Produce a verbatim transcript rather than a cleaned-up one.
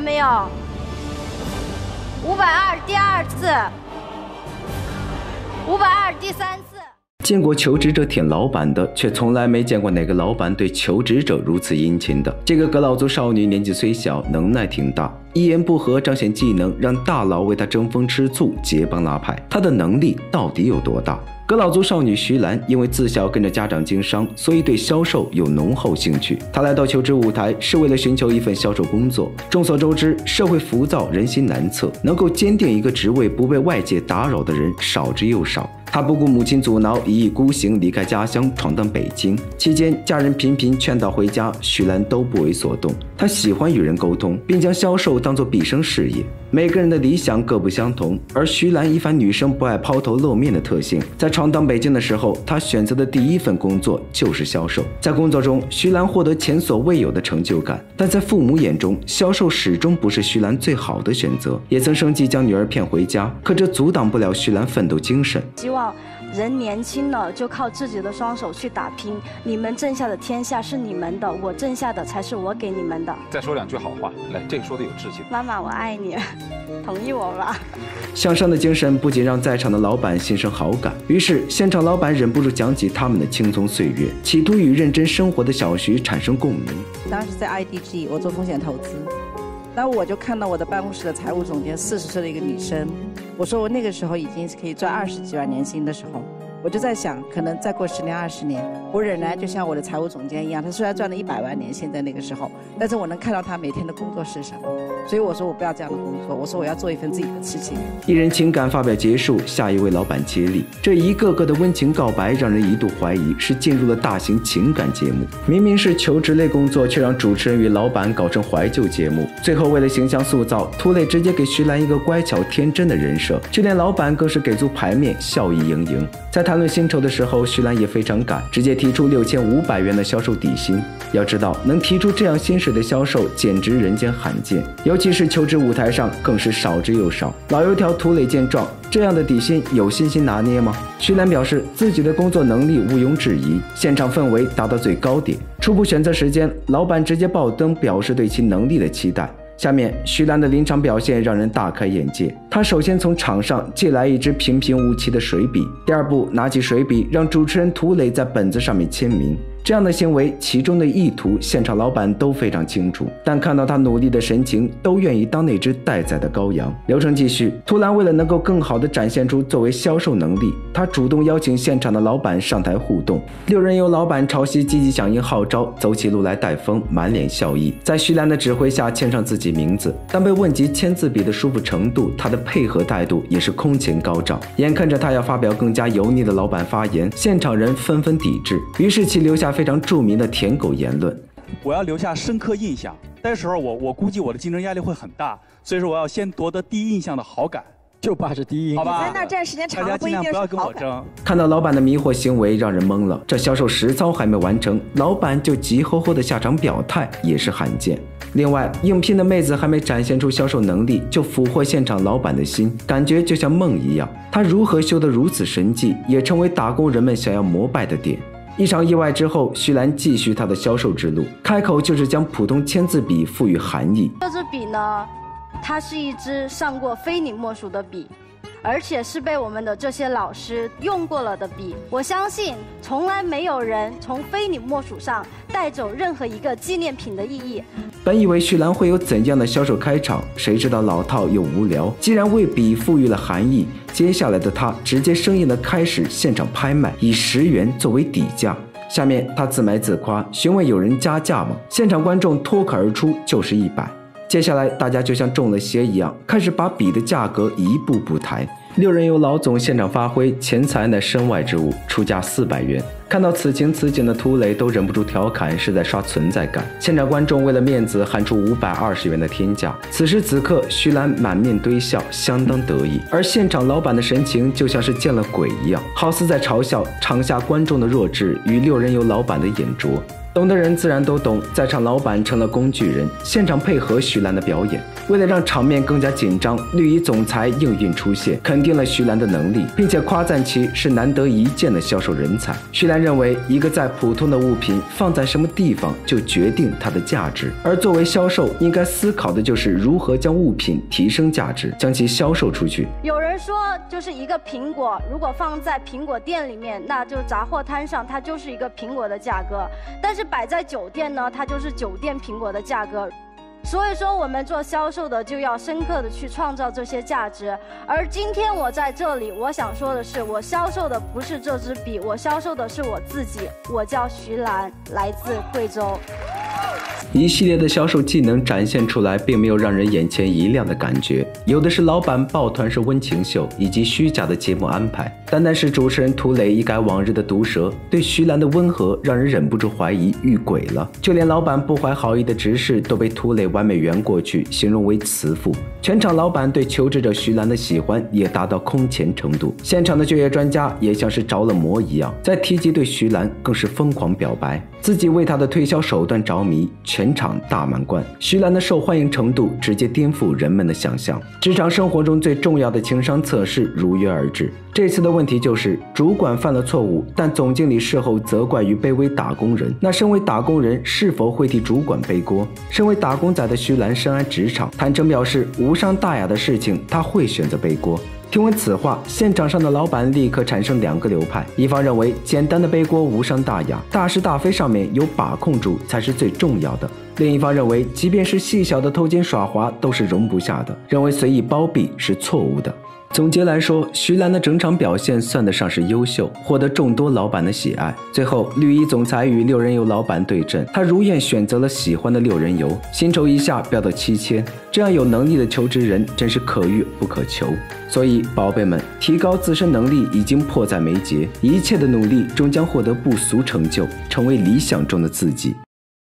人没有？五百二第二次，五百二第三次。见过求职者舔老板的，却从来没见过哪个老板对求职者如此殷勤的。这个仵老族少女年纪虽小，能耐挺大。 一言不合彰显技能，让大佬为他争风吃醋、结帮拉派。他的能力到底有多大？仵老族少女徐兰因为自小跟着家长经商，所以对销售有浓厚兴趣。她来到求职舞台是为了寻求一份销售工作。众所周知，社会浮躁，人心难测，能够坚定一个职位不被外界打扰的人少之又少。她不顾母亲阻挠，一意孤行离开家乡，闯荡北京。期间，家人频频劝导回家，徐兰都不为所动。她喜欢与人沟通，并将销售 当做毕生事业，每个人的理想各不相同，而徐兰一反女生不爱抛头露面的特性，在闯荡北京的时候，她选择的第一份工作就是销售。在工作中，徐兰获得前所未有的成就感，但在父母眼中，销售始终不是徐兰最好的选择，也曾生气将女儿骗回家，可这阻挡不了徐兰奋斗精神。希望人年轻了就靠自己的双手去打拼，你们挣下的天下是你们的，我挣下的才是我给你们的。再说两句好话，来，这个说的有。 妈妈，我爱你，同意我吧。向上的精神不仅让在场的老板心生好感，于是现场老板忍不住讲起他们的轻松岁月，企图与认真生活的小徐产生共鸣。当时在 I D G， 我做风险投资，然后我就看到我的办公室的财务总监，四十岁的一个女生，我说我那个时候已经可以赚二十几万年薪的时候，我就在想，可能再过十年二十年，我仍然就像我的财务总监一样，他虽然赚了一百万年薪在那个时候，但是我能看到他每天的工作是什么。 所以我说我不要这样的工作，我说我要做一份自己的事情。艺人情感发表结束，下一位老板接力。这一个个的温情告白，让人一度怀疑是进入了大型情感节目。明明是求职类工作，却让主持人与老板搞成怀旧节目。最后为了形象塑造，涂磊直接给徐兰一个乖巧天真的人设，就连老板更是给足牌面，笑意盈盈。在谈论薪酬的时候，徐兰也非常敢，直接提出六千五百元的销售底薪。要知道，能提出这样薪水的销售，简直人间罕见。 尤其是求职舞台上，更是少之又少。老油条涂磊见状，这样的底薪有信心拿捏吗？徐兰表示自己的工作能力毋庸置疑，现场氛围达到最高点。初步选择时间，老板直接爆灯，表示对其能力的期待。下面徐兰的临场表现让人大开眼界。她首先从场上借来一支平平无奇的水笔，第二步拿起水笔让主持人涂磊在本子上面签名。 这样的行为，其中的意图，现场老板都非常清楚，但看到他努力的神情，都愿意当那只待宰的羔羊。流程继续，涂兰为了能够更好地展现出作为销售能力，他主动邀请现场的老板上台互动。六人由老板朝夕积极响应号召，走起路来带风，满脸笑意，在徐兰的指挥下签上自己名字。但被问及签字笔的舒服程度，他的配合态度也是空前高涨。眼看着他要发表更加油腻的老板发言，现场人纷纷抵制，于是其留下 非常著名的舔狗言论，我要留下深刻印象。那时候我我估计我的竞争压力会很大，所以说我要先夺得第一印象的好感。 就怕是第一，好吧？在那站时间长了，不一定是好感。看到老板的迷惑行为，让人懵了。这销售实操还没完成，老板就急吼吼的下场表态，也是罕见。另外，应聘的妹子还没展现出销售能力，就俘获现场老板的心，感觉就像梦一样。她如何修得如此神迹，也成为打工人们想要膜拜的点。 一场意外之后，徐兰继续她的销售之路，开口就是将普通签字笔赋予含义。这支笔呢，它是一支上过非你莫属的笔，而且是被我们的这些老师用过了的笔。我相信，从来没有人从非你莫属上带走任何一个纪念品的意义。本以为徐兰会有怎样的销售开场，谁知道老套又无聊，既然为笔赋予了含义。 接下来的他直接生硬的开始现场拍卖，以十元作为底价。下面他自卖自夸，询问有人加价吗？现场观众脱口而出就是一百。接下来大家就像中了邪一样，开始把笔的价格一步步抬。六人由老总现场发挥，钱财乃身外之物，出价四百元。 看到此情此景的涂磊都忍不住调侃是在刷存在感，现场观众为了面子喊出五百二十元的天价。此时此刻，徐兰满面堆笑，相当得意，而现场老板的神情就像是见了鬼一样，好似在嘲笑场下观众的弱智与六人游老板的眼拙。懂的人自然都懂，在场老板成了工具人，现场配合徐兰的表演。为了让场面更加紧张，绿衣总裁应运出现，肯定了徐兰的能力，并且夸赞其是难得一见的销售人才。徐兰认为，一个再普通的物品放在什么地方，就决定它的价值。而作为销售，应该思考的就是如何将物品提升价值，将其销售出去。有人说，就是一个苹果，如果放在苹果店里面，那就杂货摊上它就是一个苹果的价格，但是。 是摆在酒店呢，它就是酒店苹果的价格。所以说，我们做销售的就要深刻的去创造这些价值。而今天我在这里，我想说的是，我销售的不是这支笔，我销售的是我自己。我叫徐兰，来自贵州。 一系列的销售技能展现出来，并没有让人眼前一亮的感觉，有的是老板抱团式温情秀以及虚假的节目安排。单单是主持人涂磊一改往日的毒舌，对徐兰的温和，让人忍不住怀疑遇鬼了。就连老板不怀好意的直视都被涂磊完美圆过去，形容为慈父。全场老板对求职者徐兰的喜欢也达到空前程度，现场的就业专家也像是着了魔一样，在提及对徐兰更是疯狂表白，自己为她的推销手段着迷。 全场大满贯，徐兰的受欢迎程度直接颠覆人们的想象。职场生活中最重要的情商测试如约而至。这次的问题就是，主管犯了错误，但总经理事后责怪于卑微打工人。那身为打工人，是否会替主管背锅？身为打工仔的徐兰深谙职场，坦诚表示无伤大雅的事情，他会选择背锅。 听闻此话，现场上的老板立刻产生两个流派：一方认为简单的背锅无伤大雅，大是大非上面有把控住才是最重要的；另一方认为，即便是细小的偷奸耍滑都是容不下的，认为随意包庇是错误的。 总结来说，徐兰的整场表现算得上是优秀，获得众多老板的喜爱。最后，绿衣总裁与六人游老板对阵，他如愿选择了喜欢的六人游，薪酬一下飙到七千。这样有能力的求职人真是可遇不可求。所以，宝贝们，提高自身能力已经迫在眉睫，一切的努力终将获得不俗成就，成为理想中的自己。